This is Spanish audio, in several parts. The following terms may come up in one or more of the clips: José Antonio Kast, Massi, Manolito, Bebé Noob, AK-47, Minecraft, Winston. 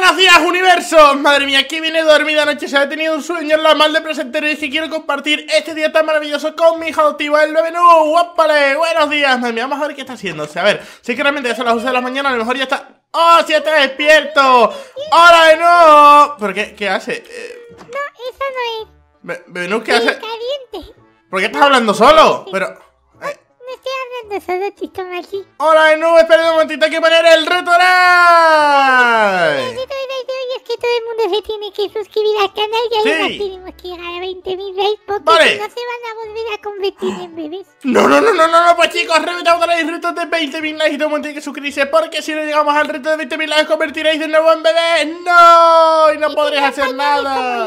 Buenos días, universo. Madre mía, que viene dormida anoche. Se ha tenido un sueño en la mal de presentero y que quiero compartir este día tan maravilloso con mi hijo adoptivo, el Bebé Noob. ¡Guapale! Buenos días, madre mía. Vamos a ver qué está haciendo. O sea, a ver, si es que realmente ya son las 11 de la mañana, a lo mejor ya está. ¡Oh, si está despierto! ¡Hola, Bebé Noob! ¿Pero qué hace? No, eso no es. ¿Bebé Noob qué hace? Caliente. ¿Por qué estás hablando solo? Pero. No estoy hablando solo, chico Massi. ¡Hola, Bebé Noob! Espera un momentito, hay que poner el reto Oral. Que todo el mundo se tiene que suscribir al canal y ahora tenemos que llegar a 20.000 likes porque si no se van a volver a convertir en bebés. No, pues chicos, reventamos los retos de 20.000 likes y todo el mundo tiene que suscribirse porque si no llegamos al reto de 20.000 likes convertiréis de nuevo en bebés. ¡No! Y no podréis hacer nada.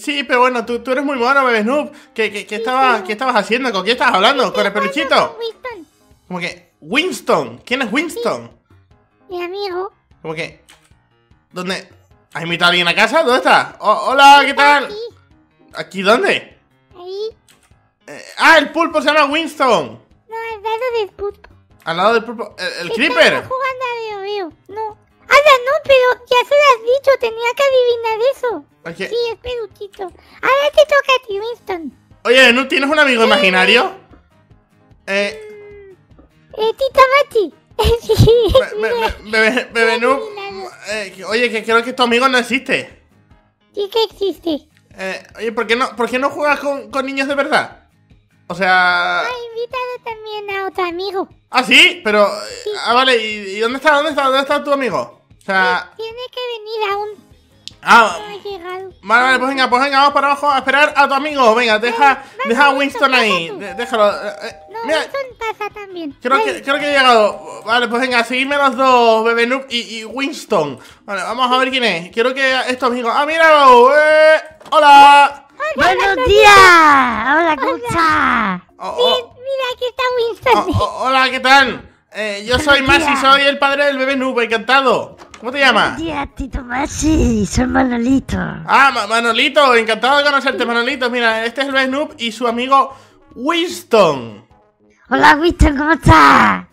Sí, pero bueno, tú eres muy mono, Bebé Noob. ¿Qué estabas haciendo? ¿Con quién estabas hablando? ¿Con el peluchito? Con Winston. ¿Cómo que? ¿Winston? ¿Quién es Winston? Mi amigo. ¿Cómo que? ¿Dónde? ¿Has invitado a alguien a casa? ¿Dónde está? Hola, ¿qué tal? Aquí. ¿Aquí dónde? Ahí. El pulpo se llama Winston. No, al lado del pulpo. ¿Al lado del pulpo? ¿El creeper? Estamos jugando a Dios, no. Ahora no, pero ya se lo has dicho, tenía que adivinar eso. Okay. Sí, es peluchito. Ahora te toca a ti, Winston. Oye, ¿no tienes un amigo imaginario? Tita Machi. Sí. Bebé Noob. Oye, que creo que tu amigo no existe. Sí que existe. Oye, ¿por qué no juegas con niños de verdad? O sea... Ah, invítalo también a otro amigo. ¿Ah, sí? Pero... Sí. Ah, vale, ¿y dónde está tu amigo? O sea... Tiene que venir aún. Vale, pues venga, vamos para abajo a esperar a tu amigo. Venga, deja a Winston ahí. Déjalo. Mira, Winston pasa también. Creo que he llegado. Vale, pues venga, seguidme los dos, Bebé Noob y Winston. Vale, vamos a ver quién es. Quiero que estos amigos. ¡Ah, míralo! ¡Hola! ¡Buenos días! ¡Hola, Cucha! Mira, aquí está Winston. Hola, ¿qué tal? Yo soy Massi, soy el padre del Bebé Noob, encantado. ¿Cómo te llamas? Buenos días, Tito Massi, soy Manolito. Manolito, encantado de conocerte, Manolito. Mira, este es el Bebé Noob y su amigo Winston. Hola, Winston, ¿cómo estás?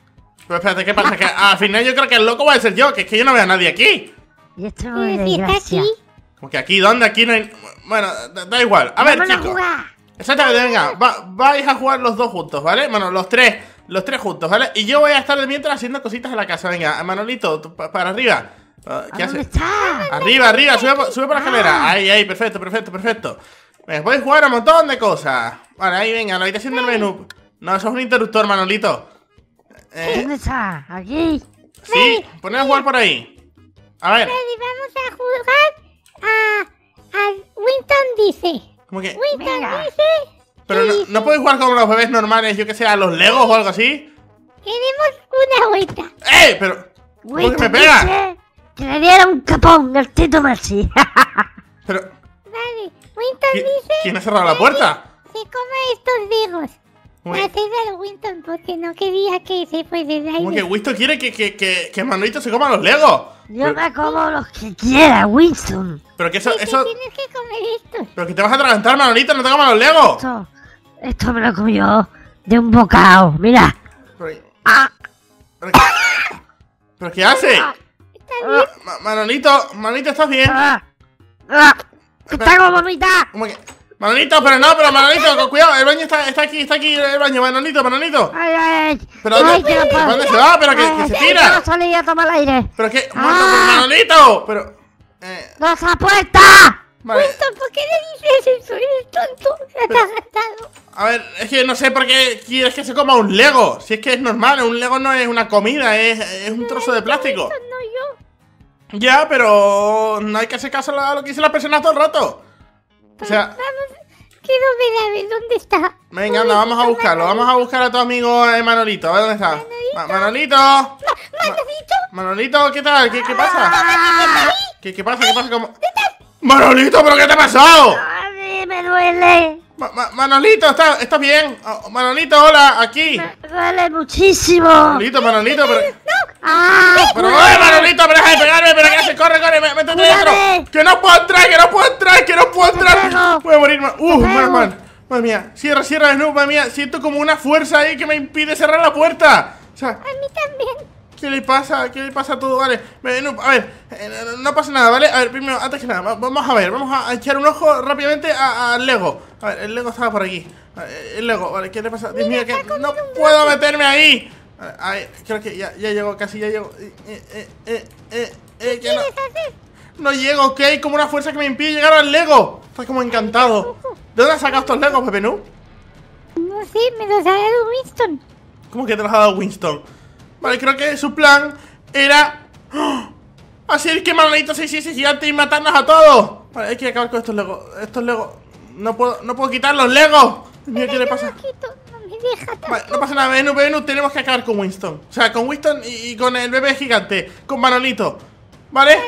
Pero espérate, ¿qué pasa? Que al final yo creo que el loco voy a ser yo, que es que yo no veo a nadie aquí. Yo estoy muy desgraciado. ¿Cómo que aquí? ¿Dónde? Aquí no hay... Bueno, da igual. A ver, chicos. Exactamente, venga, vais a jugar los dos juntos, ¿vale? Bueno, los tres juntos, ¿vale? Y yo voy a estar de mientras haciendo cositas en la casa. Venga, Manolito, para arriba. ¿Qué haces? Está? Arriba, sube por la escalera. Ahí, perfecto. Pues voy a jugar a un montón de cosas. Vale, ahí, venga, la habitación del menú. No, eso es un interruptor, Manolito. ¿Dónde está? ¿Aquí? Sí, poned a jugar por ahí. A ver. Vamos a jugar a Winston dice. ¿Cómo que? Winston dice... Pero no puedes jugar con los bebés normales, yo que sé, a los legos o algo así. Queremos una vuelta. ¡Eh! Pero... ¿Por qué me pega? Que le diera un capón al Tito Massi. Pero... Vale, Winston dice... ¿Quién ha cerrado la puerta? Se coma estos legos. Hacérselo a Winston porque no quería que se fuese de ahí. ¿Cómo que Winston quiere que Manolito se coma los legos? Yo me como los que quiera, Winston. Pero que eso... tienes que comer esto. Pero que te vas a atragantar, Manolito, no te comas los legos. Esto me lo comí yo de un bocado, mira. ¿Pero qué hace? Manolito, ¿estás bien? ¡Está como bonita! Manolito, pero Manolito, cuidado, el baño está aquí el baño, Manolito. ¡Ay! ¿Pero dónde se va? ¿Pero que se tira? No salí a tomar aire. ¿Pero qué? ¡Manolito! ¡Pero! ¡No se apuesta! Vale. Winston, ¿por qué le dices eso? Eres tonto, atragantado. A ver, es que no sé por qué quieres que se coma un Lego. Si es que es normal, un Lego no es una comida, es un trozo de plástico. Winston, no yo. Ya, pero no hay que hacer caso a lo que dicen las personas todo el rato. Pero o sea, vamos, quiero ver dónde está. Venga, anda, vamos a buscarlo. Vamos a buscar a tu amigo Manolito. A ver dónde está. Manolito, ¿qué tal? ¿Qué pasa? ¿Qué pasa? ¿Cómo? ¡Manolito, pero qué te ha pasado! ¡Ay, me duele! Manolito, ¿estás bien? Manolito, hola, aquí. Me duele muchísimo. Manolito, pero... ¡No! ¡Pero Manolito, pero deja de pegarme! ¡Pero qué haces! ¡Corre! ¡Métete dentro! ¡Que no puedo entrar! ¡Voy a morir! Madre mía, cierra de nuevo, madre mía. Siento como una fuerza ahí que me impide cerrar la puerta. O sea, a mí también. ¿Qué le pasa? ¿Qué le pasa a todo? Vale, Noob, a ver, no pasa nada, ¿vale? A ver, primero, antes que nada, vamos a ver, vamos a echar un ojo rápidamente al Lego. A ver, el Lego estaba por aquí. El Lego, vale, ¿qué le pasa? Dios mío, que no puedo meterme ahí. A ver, creo que ya llego, casi ya llego. ¿Qué quieres hacer? No llego, que hay como una fuerza que me impide llegar al Lego. Está como encantado. ¿De dónde has sacado estos Legos, Bebé Noob? No sé, me los ha dado Winston. ¿Cómo que te los ha dado Winston? Vale, creo que su plan era hacer que Manolito se hiciese gigante y matarnos a todos. Vale, hay que acabar con estos Legos. Estos Legos. No puedo quitar los Legos. Mira, ¿qué le pasa? No me deja. Vale, no pasa nada, Venus, tenemos que acabar con Winston. O sea, con Winston y con el bebé gigante. Con Manolito. ¿Vale?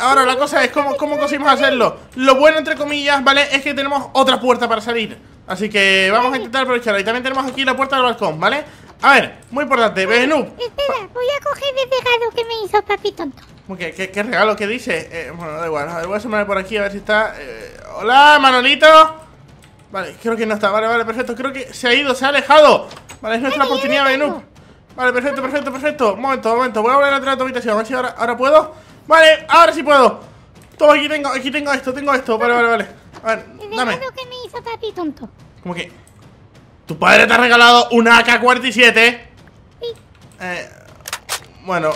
Ahora la cosa es cómo conseguimos hacerlo. Lo bueno, entre comillas, ¿vale? Es que tenemos otra puerta para salir. Así que vamos a intentar aprovecharla. Y también tenemos aquí la puerta del balcón, ¿vale? A ver, muy importante, Bebé Noob. Espera, voy a coger el regalo que me hizo papi tonto. ¿Qué regalo? ¿Qué dice? Bueno, da igual, a ver, voy a asomarme por aquí a ver si está. ¡Hola, Manolito! Vale, creo que no está, vale, perfecto. Creo que se ha ido, se ha alejado. Vale, es nuestra oportunidad, Bebé Noob. Vale, perfecto. Un momento, voy a volver a entrar a tu habitación, a ver si ahora puedo. Vale, ahora sí puedo. Toma, aquí tengo esto, vale. A ver, dame. El regalo que me hizo papi tonto. ¿Cómo que? ¿Tu padre te ha regalado una AK-47? Sí. Bueno,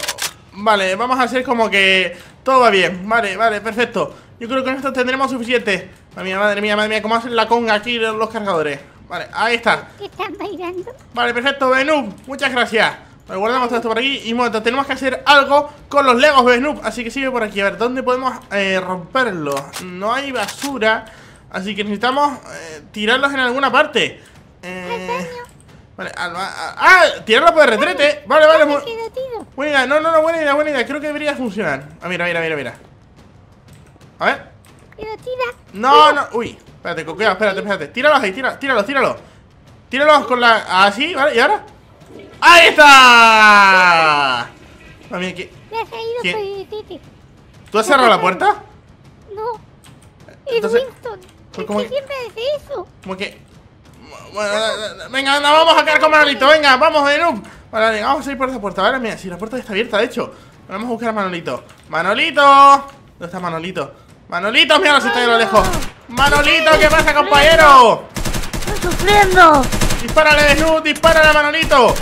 vale, vamos a hacer como que todo va bien. Vale, perfecto. Yo creo que con esto tendremos suficiente. Madre mía, cómo hacen la conga aquí los cargadores. Vale, ahí está. ¿Qué están bailando? Vale, perfecto, Bebé Noob, muchas gracias. Vale, guardamos todo esto por aquí. Y un momento, tenemos que hacer algo con los Legos, Bebé Noob. Así que sigue por aquí, a ver, ¿dónde podemos romperlos? No hay basura, así que necesitamos tirarlos en alguna parte. Vale, tirarla por el retrete. Vale, buena idea. Creo que debería funcionar. Mira. A ver. No. Uy, espérate. Tíralos ahí, tíralos. Tíralos con la... Así, vale, ¿y ahora? ¡Ahí está! Mami, ¿qué? ¿Tú has cerrado la puerta? No. Entonces, ¿cómo que siempre hace eso? ¿Cómo que? Bueno, venga, anda, vamos a caer con Manolito. Venga, vamos, Bebé Noob. Vale, vamos a ir por esa puerta. Vale, mira, si la puerta está abierta, de hecho. Vamos a buscar a Manolito. ¡Manolito! ¿Dónde está Manolito? ¡Manolito! ¡Mira, se está ahí a lo lejos! ¡Manolito! ¿Qué pasa, compañero? ¡Estoy sufriendo! ¡Dispárale, Bebé Noob! ¡Dispárale a Manolito!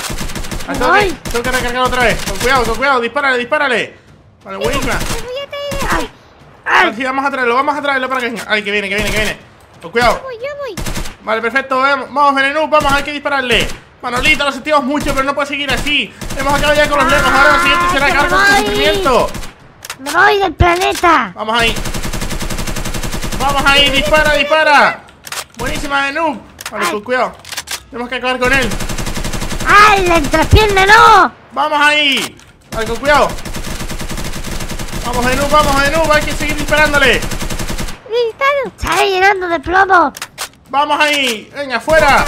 Tengo que recargarlo otra vez. Con cuidado. ¡Dispárale! Vale, buenísima. Sí, vamos a traerlo para que venga. Ay, que viene. Con cuidado. Yo voy. Vale, perfecto, vamos, Bebé Noob, vamos, hay que dispararle. Manolito, lo sentimos mucho, pero no puede seguir así. Hemos acabado ya con los Legos, ahora lo siguiente será acabar con su sufrimiento. ¡Me voy del planeta! Vamos ahí, dispara. Buenísima, Bebé Noob. Vale, con cuidado, tenemos que acabar con él. ¡Ay, la entrepierna no! Vamos ahí, vale, con cuidado. Vamos, Bebé Noob, hay que seguir disparándole. ¡Está llenando de plomo! ¡Vamos ahí! ¡Venga, afuera!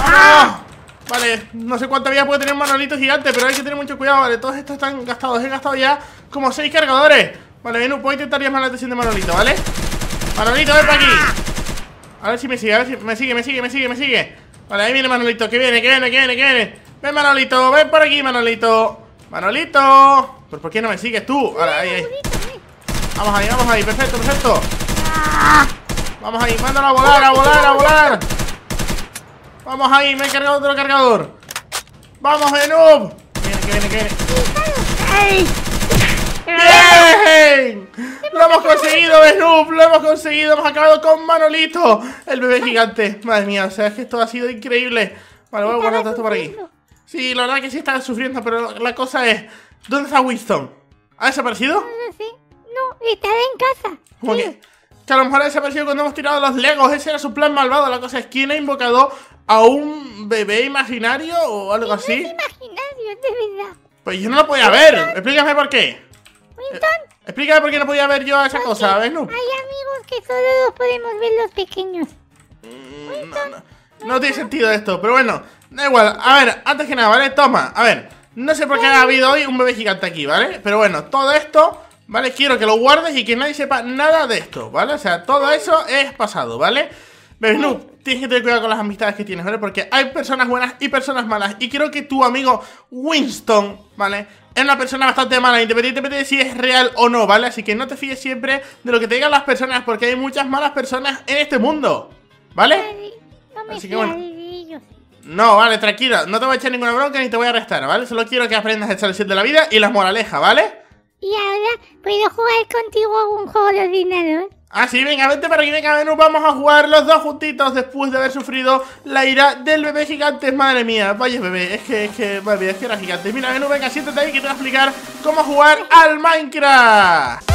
¡Ah! Vale, no sé cuánta vida puede tener un Manolito gigante, pero hay que tener mucho cuidado. Vale, todos estos están gastados. He gastado ya como 6 cargadores. Vale, Bebé Noob, voy a intentar llamar la atención de Manolito, ¿vale? Manolito, ven para aquí. A ver si me sigue, me sigue. Vale, ahí viene Manolito, que viene. Ven, Manolito, ven por aquí, Manolito. ¿Por qué no me sigues tú? Vale, ahí. Vamos ahí, perfecto. Vamos ahí, mándalo a volar. Vamos ahí, me he cargado otro cargador. ¡Vamos, Bebé Noob! ¡Viene! ¡Bien! ¡Lo hemos conseguido, Bebé Noob! Hemos acabado con Manolito, el bebé gigante. Madre mía, o sea, es que esto ha sido increíble. Vale, voy a guardar todo esto por aquí. Sí, la verdad que sí está sufriendo, pero la cosa es... ¿Dónde está Winston? ¿Ha desaparecido? No, está en casa. Que a lo mejor ha desaparecido cuando hemos tirado los Legos. Ese era su plan malvado. La cosa es, ¿quién ha invocado a un bebé imaginario o algo así? No es imaginario, de verdad. Pues yo no lo podía ver. Explícame por qué. Explícame por qué no podía ver yo esa cosa, ¿ves, Noob? Hay amigos que solo los podemos ver los pequeños. No tiene sentido esto, pero bueno, da igual. A ver, antes que nada, ¿vale? Toma, a ver. No sé por qué ha habido hoy un bebé gigante aquí, ¿vale? Pero bueno, todo esto... Vale, quiero que lo guardes y que nadie sepa nada de esto, ¿vale? O sea, todo eso es pasado, ¿vale? Bebé Noob, tienes que tener cuidado con las amistades que tienes, ¿vale? Porque hay personas buenas y personas malas. Y creo que tu amigo Winston, ¿vale? Es una persona bastante mala, independientemente de si es real o no, ¿vale? Así que no te fíes siempre de lo que te digan las personas, porque hay muchas malas personas en este mundo, ¿vale? No me fío de ellos. No, vale, tranquilo. No te voy a echar ninguna bronca ni te voy a arrestar, ¿vale? Solo quiero que aprendas el salir de la vida y las moralejas, ¿vale? Y ahora puedo jugar contigo a un juego de ordenador. Ah, sí, venga, vente para aquí, venga, Venus, vamos a jugar los dos juntitos después de haber sufrido la ira del bebé gigante. Madre mía, vaya bebé, es que era gigante. Mira, Venus, venga, siéntate ahí que te voy a explicar cómo jugar al Minecraft.